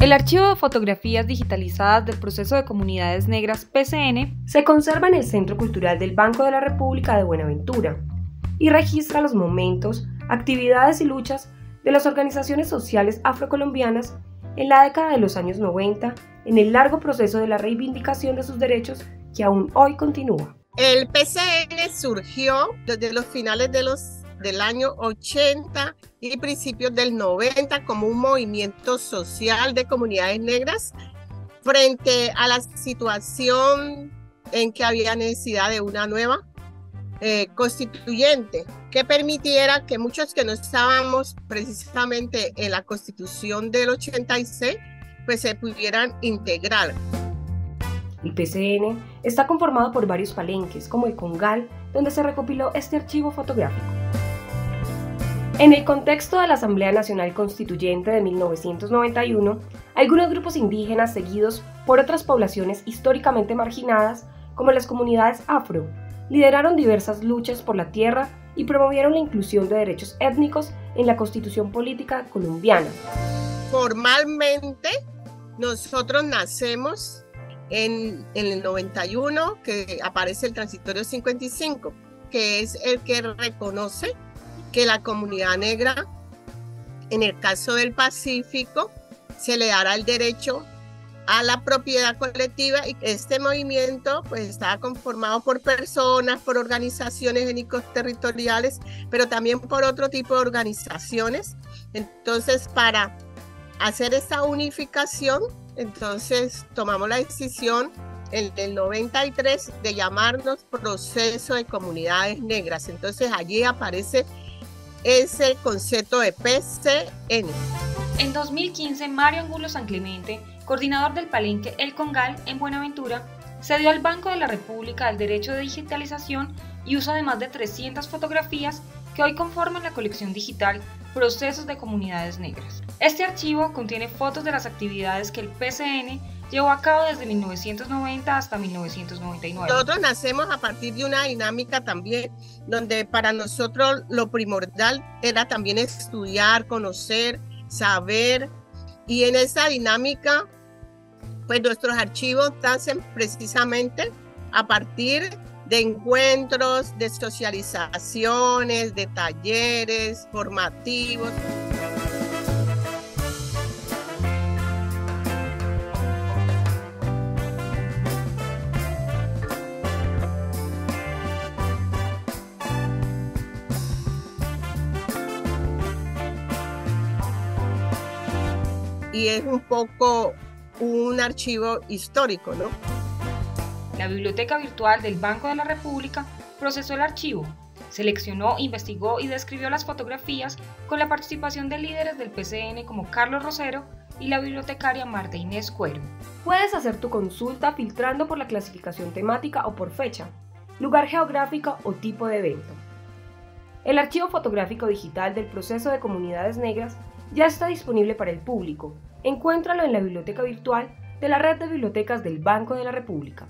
El archivo de fotografías digitalizadas del Proceso de Comunidades Negras PCN se conserva en el Centro Cultural del Banco de la República de Buenaventura y registra los momentos, actividades y luchas de las organizaciones sociales afrocolombianas en la década de los años 90 en el largo proceso de la reivindicación de sus derechos que aún hoy continúa. El PCN surgió desde los finales de del año 80 y principios del 90 como un movimiento social de comunidades negras frente a la situación en que había necesidad de una nueva constituyente que permitiera que muchos que no estábamos precisamente en la constitución del 86 pues se pudieran integrar. El PCN está conformado por varios palenques como el Congal, donde se recopiló este archivo fotográfico. En el contexto de la Asamblea Nacional Constituyente de 1991, algunos grupos indígenas seguidos por otras poblaciones históricamente marginadas, como las comunidades afro, lideraron diversas luchas por la tierra y promovieron la inclusión de derechos étnicos en la Constitución Política colombiana. Formalmente, nosotros nacemos en el 91, que aparece el transitorio 55, que es el que reconoce que la comunidad negra, en el caso del Pacífico, se le dará el derecho a la propiedad colectiva, y este movimiento pues estaba conformado por personas, por organizaciones étnicos territoriales, pero también por otro tipo de organizaciones. Entonces, para hacer esta unificación, entonces tomamos la decisión en el 93 de llamarnos Proceso de Comunidades Negras. Entonces allí aparece ese concepto de PCN. En 2015, Mario Angulo San Clemente, coordinador del palenque El Congal en Buenaventura, cedió al Banco de la República el derecho de digitalización y uso de más de 300 fotografías que hoy conforman la colección digital Procesos de Comunidades Negras. Este archivo contiene fotos de las actividades que el PCN llevó a cabo desde 1990 hasta 1999. Nosotros nacemos a partir de una dinámica también donde para nosotros lo primordial era también estudiar, conocer, saber, y en esa dinámica pues nuestros archivos nacen precisamente a partir de encuentros, de socializaciones, de talleres formativos. Y es un poco un archivo histórico, ¿no? La Biblioteca Virtual del Banco de la República procesó el archivo, seleccionó, investigó y describió las fotografías con la participación de líderes del PCN como Carlos Rosero y la bibliotecaria Marta Inés Cuero. Puedes hacer tu consulta filtrando por la clasificación temática o por fecha, lugar geográfico o tipo de evento. El archivo fotográfico digital del Proceso de Comunidades Negras ya está disponible para el público. Encuéntralo en la Biblioteca Virtual de la Red de Bibliotecas del Banco de la República.